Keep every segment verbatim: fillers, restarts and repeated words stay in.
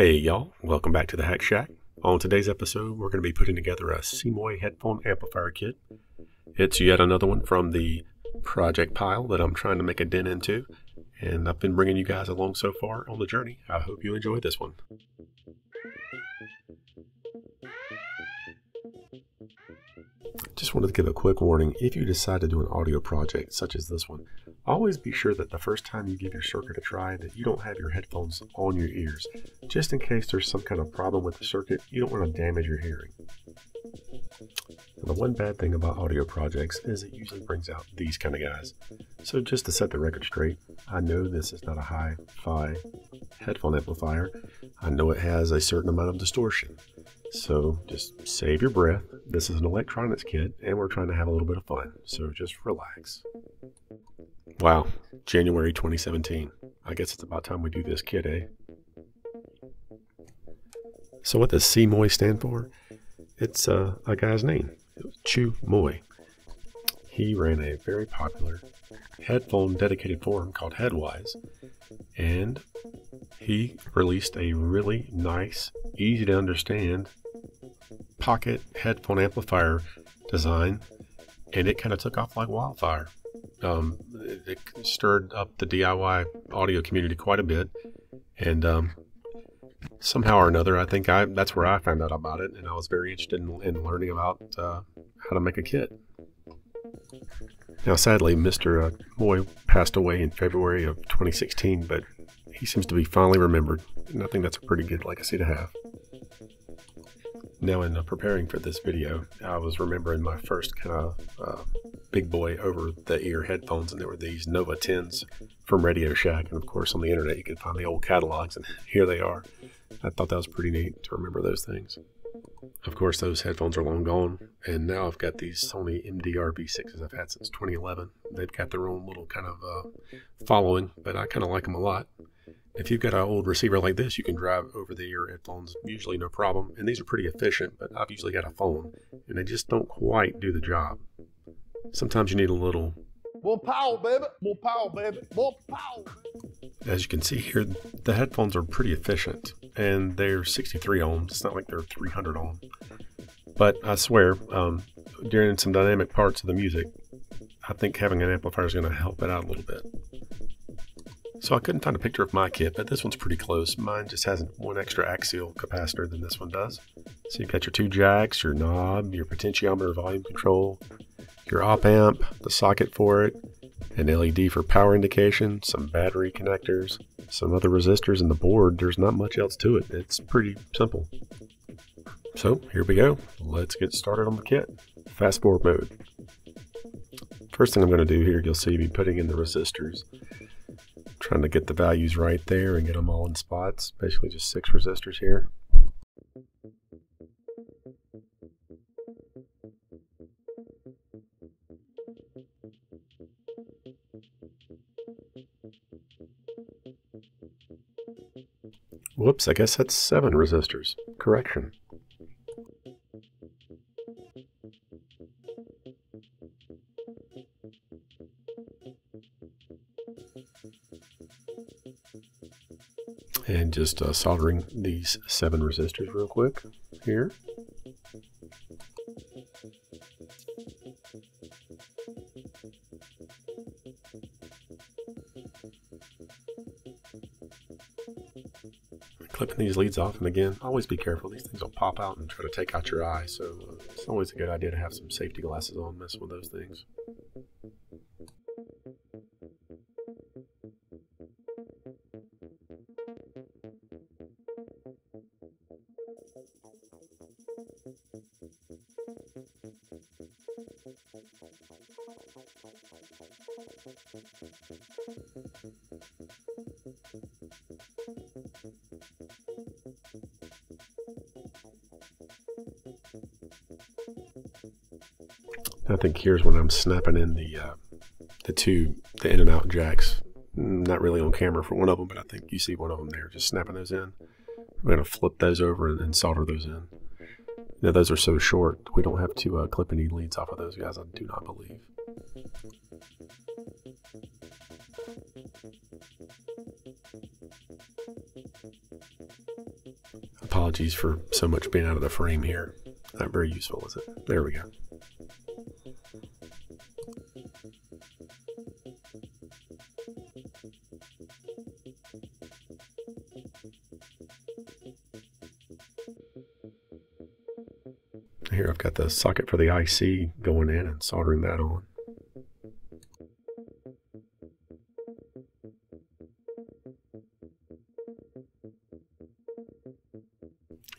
Hey y'all, welcome back to the Hack Shack. On today's episode, we're going to be putting together a Chu Moy headphone amplifier kit. It's yet another one from the project pile that I'm trying to make a dent into, and I've been bringing you guys along so far on the journey. I hope you enjoy this one. Just wanted to give a quick warning. If you decide to do an audio project such as this one, always be sure that the first time you give your circuit a try that you don't have your headphones on your ears. Just in case there's some kind of problem with the circuit, you don't want to damage your hearing. And the one bad thing about audio projects is it usually brings out these kind of guys. So just to set the record straight, I know this is not a hi-fi headphone amplifier. I know it has a certain amount of distortion. So just save your breath. This is an electronics kit and we're trying to have a little bit of fun. So just relax. Wow, January twenty seventeen. I guess it's about time we do this kit, eh? So what does Chu Moy stand for? It's uh, a guy's name. It was Chu Moy. He ran a very popular headphone dedicated forum called Headwise, and he released a really nice, easy to understand pocket headphone amplifier design, and it kind of took off like wildfire. Um, it, it stirred up the D I Y audio community quite a bit, and um, somehow or another, I think I that's where I found out about it, and I was very interested in, in learning about uh, how to make a kit. Now, sadly, Mister Uh, Moy passed away in February of twenty sixteen, but he seems to be fondly remembered, and I think that's a pretty good legacy to have. Now, in uh, preparing for this video, I was remembering my first kind of uh, big boy over-the-ear headphones, and there were these Nova tens from Radio Shack, and of course on the internet you can find the old catalogs, and here they are. I thought that was pretty neat to remember those things. Of course, those headphones are long gone, and now I've got these Sony M D R V sixes I've had since twenty eleven. They've got their own little kind of uh, following, but I kind of like them a lot. If you've got an old receiver like this, you can drive over-the-ear headphones, usually no problem. And these are pretty efficient, but I've usually got a phone, and they just don't quite do the job. Sometimes you need a little... More power, baby! More power, baby! More power! As you can see here, the headphones are pretty efficient, and they're sixty-three ohms. It's not like they're three hundred ohm. But I swear, um, during some dynamic parts of the music, I think having an amplifier is going to help it out a little bit. So I couldn't find a picture of my kit, but this one's pretty close. Mine just has one extra axial capacitor than this one does. So you've got your two jacks, your knob, your potentiometer volume control, your op amp, the socket for it, an L E D for power indication, some battery connectors, some other resistors in the board. There's not much else to it. It's pretty simple. So here we go. Let's get started on the kit. Fast forward mode. First thing I'm going to do here, you'll see me putting in the resistors. Trying to get the values right there and get them all in spots. Basically just six resistors here. Whoops, I guess that's seven resistors. Correction. And just uh, soldering these seven resistors real quick here. Clipping these leads off, and again, always be careful. These things will pop out and try to take out your eye, so uh, it's always a good idea to have some safety glasses on, mess with those things. I think here's when I'm snapping in the uh, the two the in and out jacks. Not really on camera for one of them, but I think you see one of them there, just snapping those in. We're gonna flip those over and, and solder those in. Now those are so short, we don't have to uh, clip any leads off of those guys, I do not believe. Apologies for so much being out of the frame here. Not very useful, is it? There we go. Here I've got the socket for the I C going in and soldering that on.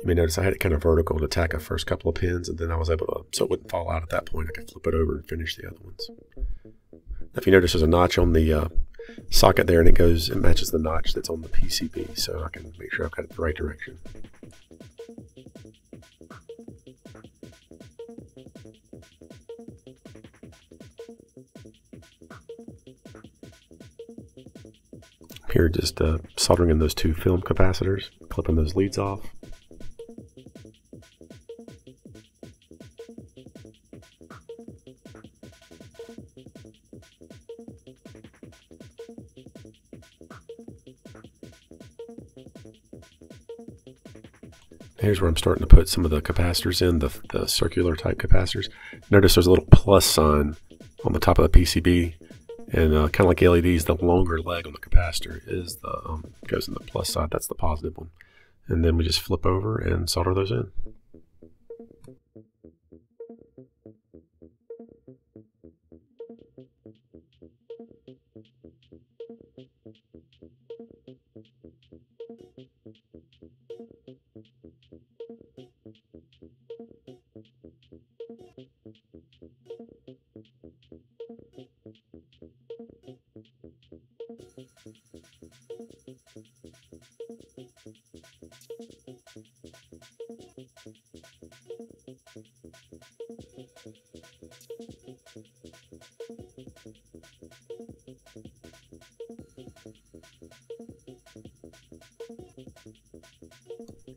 You may notice I had it kind of vertical to tack the first couple of pins, and then I was able to, so it wouldn't fall out at that point, I could flip it over and finish the other ones. Now if you notice, there's a notch on the uh, socket there, and it goes, it matches the notch that's on the P C B, so I can make sure I've got it the right direction. Here, just uh, soldering in those two film capacitors, clipping those leads off. Here's where I'm starting to put some of the capacitors in, the, the circular type capacitors. Notice there's a little plus sign on the top of the P C B. And uh, kind of like L E Ds, the longer leg on the capacitor is the um, goes in the plus side. That's the positive one. And then we just flip over and solder those in.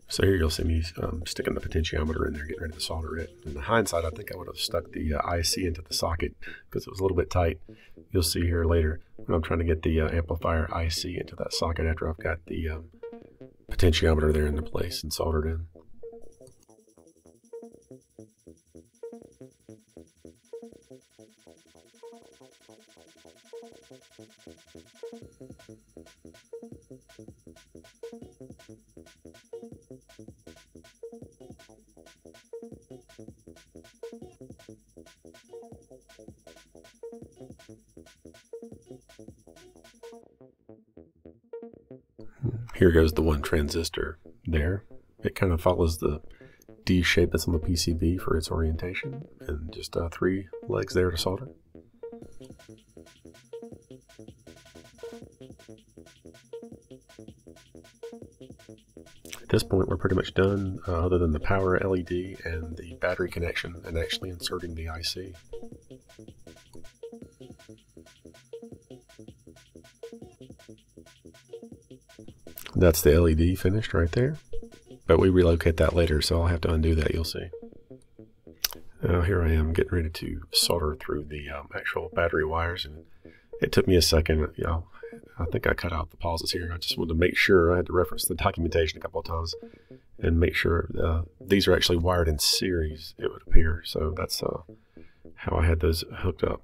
So here you'll see me um, sticking the potentiometer in there, getting ready to solder it. In the hindsight, I think I would have stuck the uh, I C into the socket because it was a little bit tight. You'll see here later when I'm trying to get the uh, amplifier I C into that socket after I've got the um, potentiometer there into place and soldered in. Here goes the one transistor there. It kind of follows the D shape that's on the P C B for its orientation, and just uh, three legs there to solder. At this point we're pretty much done, uh, other than the power L E D and the battery connection and actually inserting the I C. That's the L E D finished right there, but we relocate that later, so I'll have to undo that, you'll see. Now here I am getting ready to solder through the um, actual battery wires, and it took me a second. You know, I think I cut out the pauses here. I just wanted to make sure I had to reference the documentation a couple of times and make sure uh, these are actually wired in series, it would appear, so that's uh, how I had those hooked up.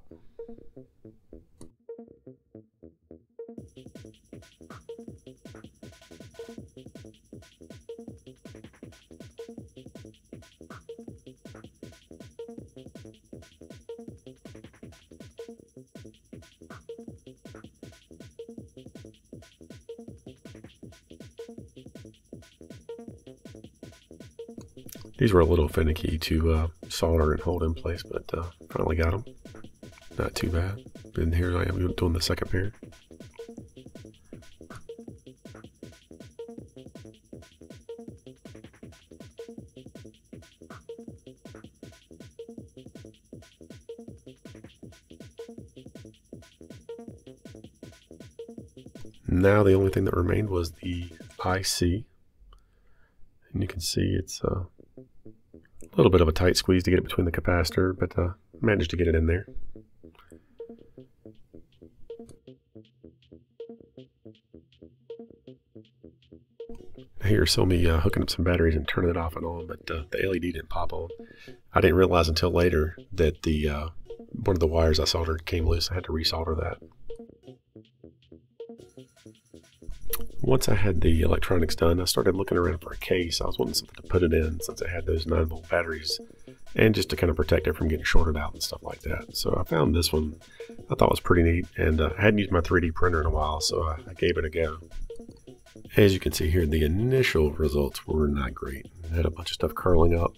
These were a little finicky to uh, solder and hold in place, but uh, finally got them. Not too bad. And here I am doing the second pair. Now the only thing that remained was the I C. And you can see it's uh, a little bit of a tight squeeze to get it between the capacitor, but uh, managed to get it in there. here saw me uh, hooking up some batteries and turning it off and on, but uh, the L E D didn't pop on. I didn't realize until later that the uh, one of the wires I soldered came loose. I had to resolder that. Once I had the electronics done, I started looking around for a case. I was wanting something to put it in since it had those nine volt batteries, and just to kind of protect it from getting shorted out and stuff like that. So I found this one. I thought it was pretty neat, and uh, I hadn't used my three D printer in a while, so I, I gave it a go. As you can see here, the initial results were not great. I had a bunch of stuff curling up,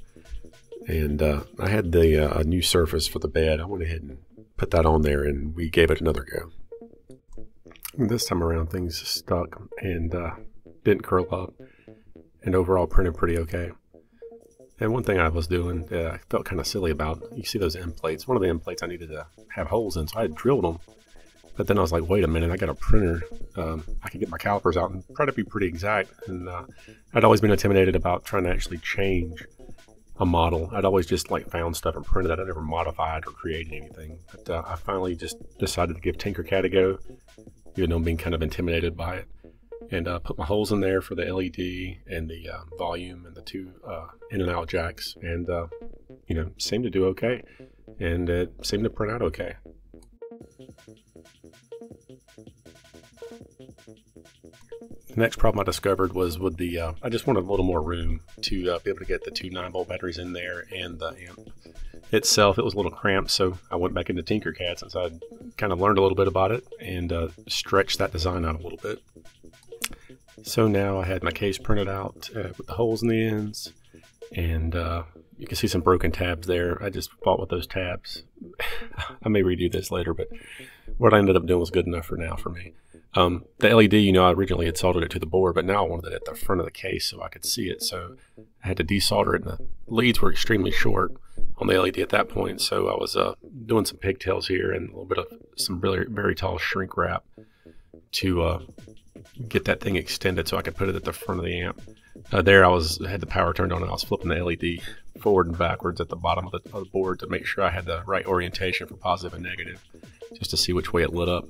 and uh, I had the uh, a new surface for the bed. I went ahead and put that on there, and we gave it another go. This time around, things stuck and uh, didn't curl up, and overall printed pretty okay. And one thing I was doing that uh, I felt kind of silly about, you see those end plates. One of the end plates I needed to have holes in, so I drilled them. But then I was like, wait a minute, I got a printer. Um, I could get my calipers out and try to be pretty exact. And uh, I'd always been intimidated about trying to actually change a model. I'd always just like found stuff and printed that. I never modified or created anything. But uh, I finally just decided to give TinkerCAD a go, even though I'm being kind of intimidated by it. And uh, put my holes in there for the L E D and the uh, volume and the two uh, in and out jacks. And, uh, you know, seemed to do okay. And it seemed to print out okay. The next problem I discovered was with the, uh, I just wanted a little more room to uh, be able to get the two nine volt batteries in there and the amp itself. It was a little cramped, so I went back into TinkerCAD since I'd kind of learned a little bit about it and uh, stretched that design out a little bit. So now I had my case printed out uh, with the holes in the ends, and uh, you can see some broken tabs there. I just fought with those tabs. I may redo this later, but what I ended up doing was good enough for now for me. Um, the L E D, you know, I originally had soldered it to the board, but now I wanted it at the front of the case so I could see it. So I had to desolder it, and the leads were extremely short on the L E D at that point. So I was uh, doing some pigtails here and a little bit of some really very tall shrink wrap to uh, get that thing extended so I could put it at the front of the amp. Uh, there I was had the power turned on, and I was flipping the L E D forward and backwards at the bottom of the, of the board to make sure I had the right orientation for positive and negative, just to see which way it lit up.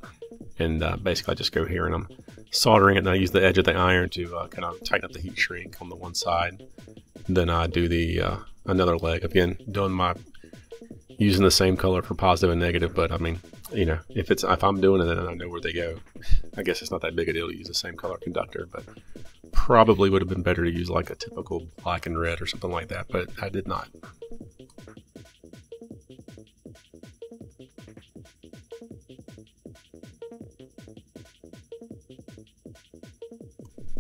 And uh, basically I just go here and I'm soldering it, and I use the edge of the iron to uh, kind of tighten up the heat shrink on the one side. And then I do the uh, another leg, again doing my using the same color for positive and negative. But I mean, you know, if it's if I'm doing it, then I know where they go. I guess it's not that big a deal to use the same color conductor, but probably would have been better to use like a typical black and red or something like that, but I did not.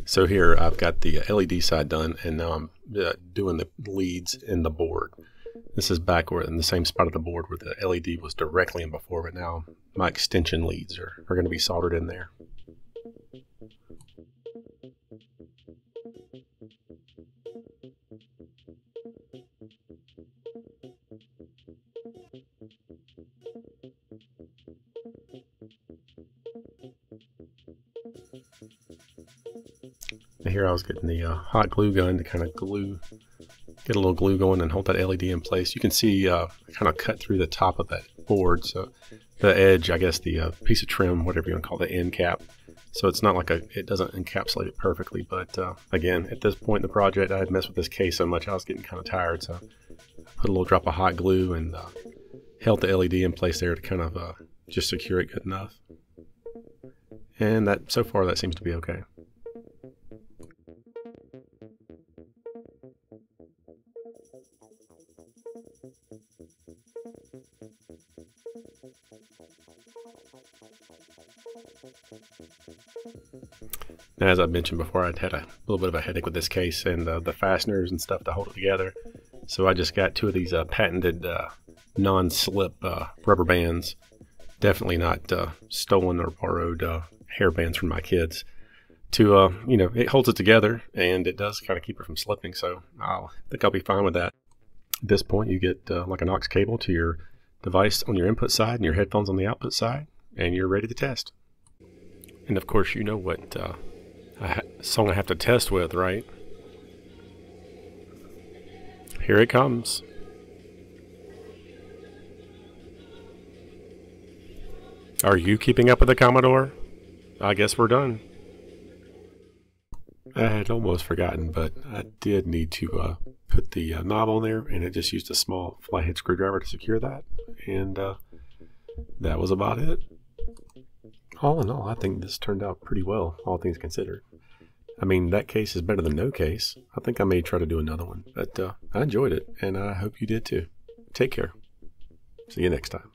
So here I've got the L E D side done, and now I'm uh, doing the leads in the board. This is backward in the same spot of the board where the L E D was directly in before, but now my extension leads are, are going to be soldered in there. Here I was getting the uh, hot glue gun to kind of glue, get a little glue going and hold that L E D in place. You can see uh, I kind of cut through the top of that board, so the edge, I guess the uh, piece of trim, whatever you want to call the end cap. So it's not like a, it doesn't encapsulate it perfectly, but uh, again, at this point in the project, I had messed with this case so much I was getting kind of tired, so I put a little drop of hot glue and uh, held the L E D in place there to kind of uh, just secure it good enough. And that so far that seems to be okay. Now, as I mentioned before, I'd had a little bit of a headache with this case and uh, the fasteners and stuff to hold it together. So I just got two of these uh, patented uh, non-slip uh, rubber bands. Definitely not uh, stolen or borrowed uh, hair bands from my kids. To, uh, you know, it holds it together and it does kind of keep it from slipping. So I'll, I think I'll be fine with that. At this point, you get uh, like an aux cable to your device on your input side and your headphones on the output side, and you're ready to test. And of course, you know what uh, I song I have to test with, right? Here it comes. Are you keeping up with the Commodore? I guess we're done. I had almost forgotten, but I did need to uh, put the uh, knob on there, and I just used a small flathead screwdriver to secure that, and uh, that was about it. All in all, I think this turned out pretty well, all things considered. I mean, that case is better than no case. I think I may try to do another one, but uh, I enjoyed it, and I hope you did too. Take care. See you next time.